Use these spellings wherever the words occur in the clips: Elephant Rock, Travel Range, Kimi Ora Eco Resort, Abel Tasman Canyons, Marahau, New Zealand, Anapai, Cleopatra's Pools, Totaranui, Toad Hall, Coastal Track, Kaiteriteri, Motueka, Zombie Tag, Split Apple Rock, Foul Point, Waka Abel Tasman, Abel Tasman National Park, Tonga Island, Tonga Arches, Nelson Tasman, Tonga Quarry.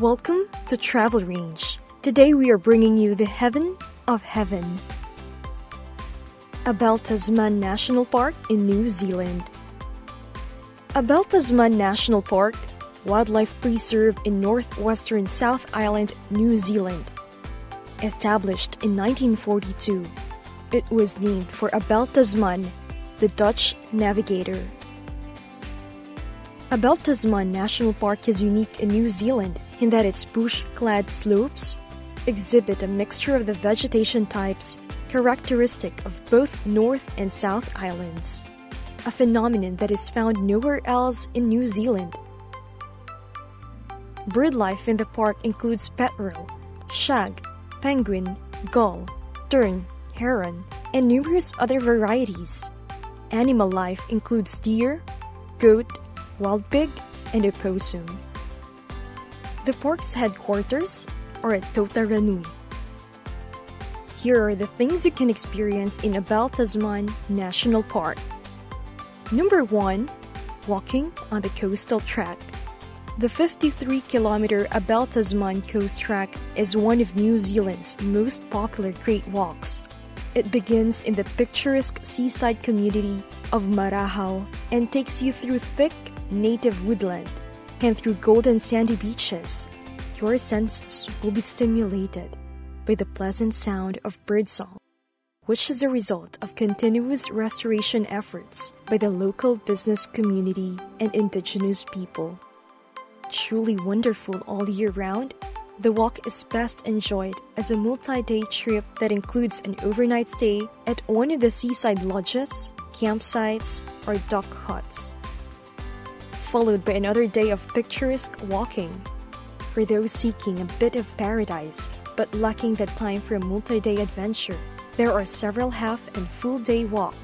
Welcome to Travel Range. Today we are bringing you the heaven of heaven. Abel Tasman National Park in New Zealand. Abel Tasman National Park, wildlife preserve in northwestern South Island, New Zealand. Established in 1942, it was named for Abel Tasman, the Dutch navigator. Abel Tasman National Park is unique in New Zealand in that its bush-clad slopes exhibit a mixture of the vegetation types characteristic of both North and South Islands, a phenomenon that is found nowhere else in New Zealand. Bird life in the park includes petrel, shag, penguin, gull, tern, heron, and numerous other varieties. Animal life includes deer, goat, wild pig, and opossum. The park's headquarters are at Totaranui. Here are the things you can experience in Abel Tasman National Park. Number 1. Walking on the Coastal Track. The 53-kilometer Abel Tasman Coast Track is one of New Zealand's most popular great walks. It begins in the picturesque seaside community of Marahau and takes you through thick native woodland and through golden sandy beaches. Your senses will be stimulated by the pleasant sound of birdsong, which is a result of continuous restoration efforts by the local business community and indigenous people. Truly wonderful all year round, the walk is best enjoyed as a multi-day trip that includes an overnight stay at one of the seaside lodges, campsites, or dock huts, followed by another day of picturesque walking. For those seeking a bit of paradise but lacking the time for a multi-day adventure, there are several half and full-day walk,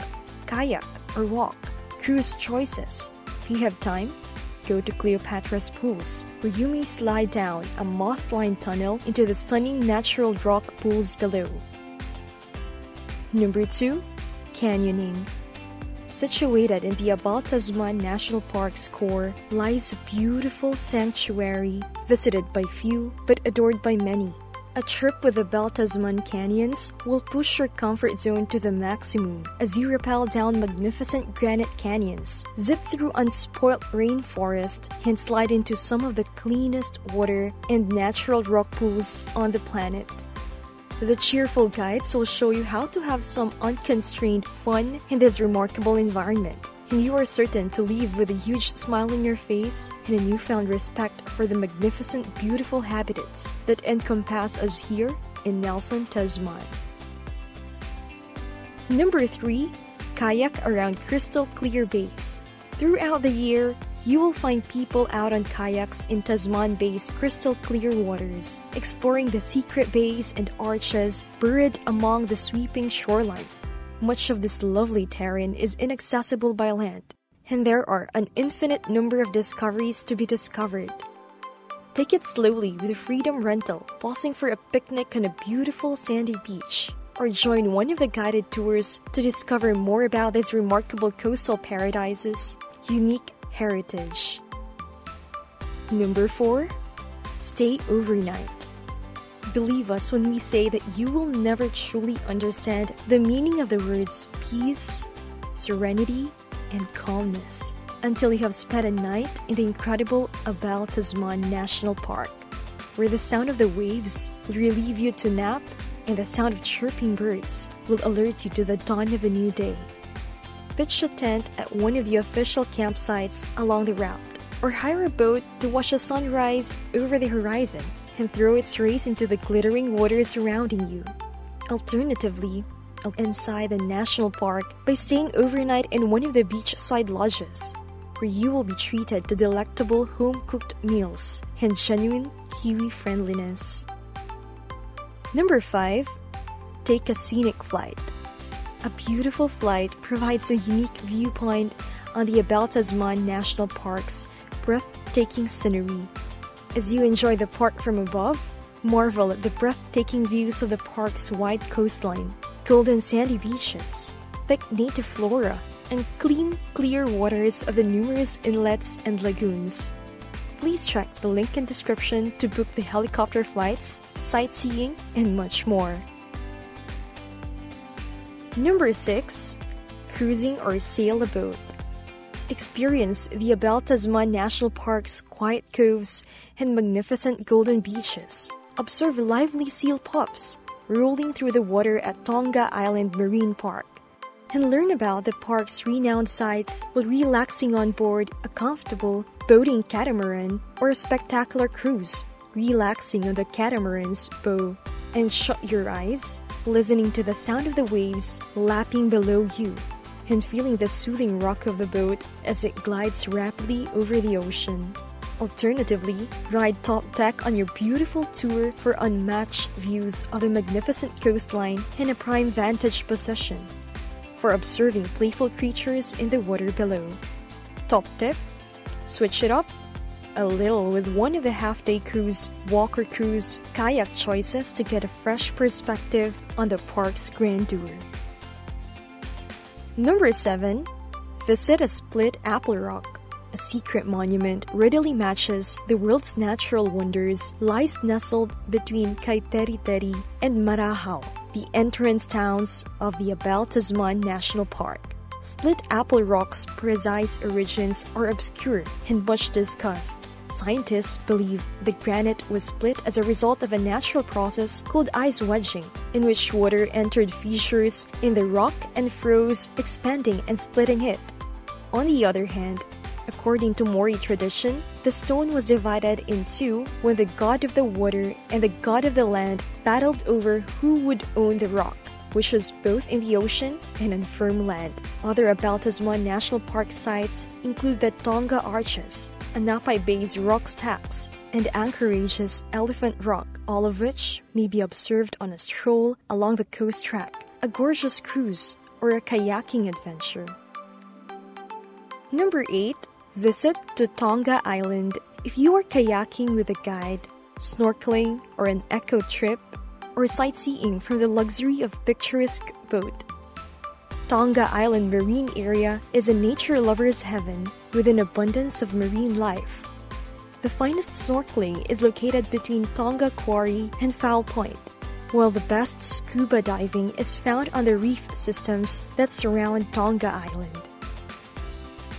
kayak or walk, cruise choices. If you have time, go to Cleopatra's Pools, where you may slide down a moss-lined tunnel into the stunning natural rock pools below. Number 2. Canyoning. Situated in the Abel Tasman National Park's core lies a beautiful sanctuary visited by few but adored by many. A trip with the Abel Tasman Canyons will push your comfort zone to the maximum as you rappel down magnificent granite canyons, zip through unspoilt rainforest, and slide into some of the cleanest water and natural rock pools on the planet. The cheerful guides will show you how to have some unconstrained fun in this remarkable environment, and you are certain to leave with a huge smile on your face and a newfound respect for the magnificent, beautiful habitats that encompass us here in Nelson Tasman. Number 3. Kayak around crystal clear bays. Throughout the year, you will find people out on kayaks in Tasman-based crystal-clear waters, exploring the secret bays and arches buried among the sweeping shoreline. Much of this lovely terrain is inaccessible by land, and there are an infinite number of discoveries to be discovered. Take it slowly with a freedom rental, pausing for a picnic on a beautiful sandy beach, or join one of the guided tours to discover more about these remarkable coastal paradises, unique heritage. Number 4. Stay overnight. Believe us when we say that you will never truly understand the meaning of the words peace, serenity, and calmness until you have spent a night in the incredible Abel Tasman National Park, where the sound of the waves will relieve you to nap and the sound of chirping birds will alert you to the dawn of a new day. Pitch a tent at one of the official campsites along the route, or hire a boat to watch the sunrise over the horizon and throw its rays into the glittering water surrounding you. Alternatively, inside the national park by staying overnight in one of the beachside lodges, where you will be treated to delectable home-cooked meals and genuine Kiwi friendliness. Number 5. Take a scenic flight. A beautiful flight provides a unique viewpoint on the Abel Tasman National Park's breathtaking scenery. As you enjoy the park from above, marvel at the breathtaking views of the park's wide coastline, golden sandy beaches, thick native flora, and clean, clear waters of the numerous inlets and lagoons. please check the link in description to book the helicopter flights, sightseeing, and much more. Number 6. Cruising or sail a boat. Experience the Abel Tasman National Park's quiet coves and magnificent golden beaches. Observe lively seal pups rolling through the water at Tonga Island Marine Park, and learn about the park's renowned sites while relaxing on board a comfortable boating catamaran or a spectacular cruise, relaxing on the catamaran's bow. And shut your eyes, listening to the sound of the waves lapping below you, and feeling the soothing rock of the boat as it glides rapidly over the ocean. Alternatively, ride top deck on your beautiful tour for unmatched views of the magnificent coastline and a prime vantage position for observing playful creatures in the water below. Top tip: switch it up a little with one of the half-day cruise, walker cruise, kayak choices to get a fresh perspective on the park's grandeur. Number 7. Visit a Split Apple Rock. A secret monument readily matches the world's natural wonders lies nestled between Kaiteriteri and Marahau, the entrance towns of the Abel Tasman National Park. Split Apple Rock's precise origins are obscure and much discussed. Scientists believe the granite was split as a result of a natural process called ice wedging, in which water entered fissures in the rock and froze, expanding and splitting it. On the other hand, according to Maori tradition, the stone was divided in two when the god of the water and the god of the land battled over who would own the rock, which was both in the ocean and on firm land. Other Abel Tasman National Park sites include the Tonga Arches, Anapai Bay's rock stacks, and Anchorage's Elephant Rock, all of which may be observed on a stroll along the Coast Track, a gorgeous cruise, or a kayaking adventure. Number 8. Visit to Tonga Island. If you are kayaking with a guide, snorkeling, or an eco trip, or sightseeing from the luxury of picturesque boat, Tonga Island Marine Area is a nature lover's heaven with an abundance of marine life. The finest snorkeling is located between Tonga Quarry and Foul Point, while the best scuba diving is found on the reef systems that surround Tonga Island.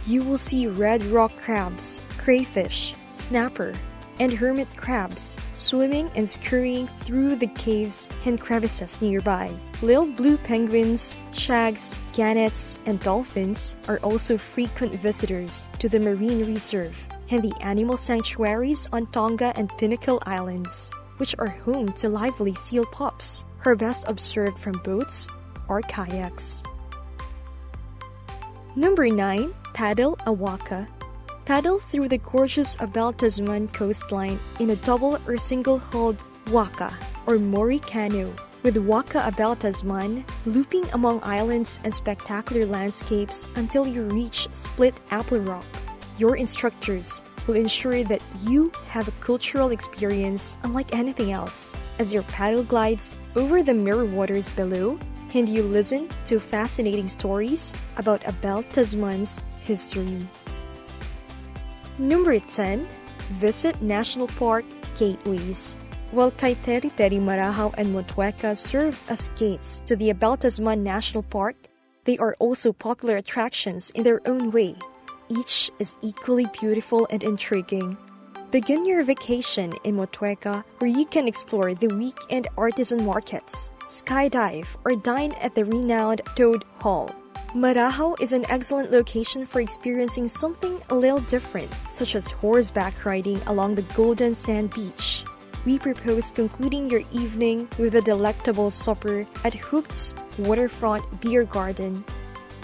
You will see red rock crabs, crayfish, snapper, and hermit crabs swimming and scurrying through the caves and crevices nearby. Little blue penguins, shags, gannets, and dolphins are also frequent visitors to the marine reserve and the animal sanctuaries on Tonga and Pinnacle Islands, which are home to lively seal pups, are best observed from boats or kayaks. Number 9. Paddle a waka. Paddle through the gorgeous Abel Tasman coastline in a double or single-hulled waka or Maori canoe, with Waka Abel Tasman looping among islands and spectacular landscapes until you reach Split Apple Rock. Your instructors will ensure that you have a cultural experience unlike anything else, as your paddle glides over the mirror waters below and you listen to fascinating stories about Abel Tasman's history. Number 10. Visit National Park Gateways. While Kaiteriteri, Marahau, and Motueka serve as gates to the Abel Tasman National Park, they are also popular attractions in their own way. Each is equally beautiful and intriguing. Begin your vacation in Motueka, where you can explore the weekend artisan markets, skydive, or dine at the renowned Toad Hall. Marahau is an excellent location for experiencing something a little different, such as horseback riding along the golden sand beach. We propose concluding your evening with a delectable supper at Hook's Waterfront Beer Garden.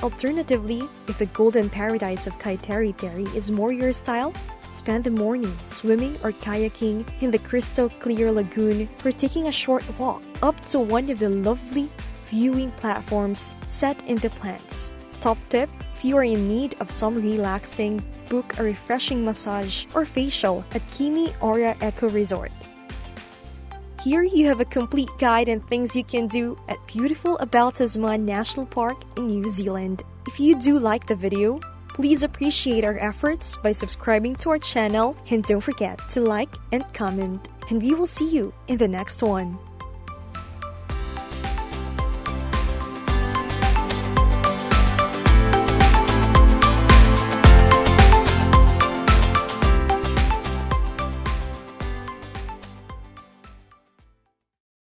Alternatively, if the golden paradise of Kaiteriteri is more your style, spend the morning swimming or kayaking in the crystal clear lagoon or taking a short walk up to one of the lovely viewing platforms set in the plants. Top tip: if you are in need of some relaxing, book a refreshing massage or facial at Kimi Ora Eco Resort. Here you have a complete guide and things you can do at beautiful Abel Tasman National Park in New Zealand. If you do like the video, Please appreciate our efforts by subscribing to our channel, and don't forget to like and comment. And we will see you in the next one.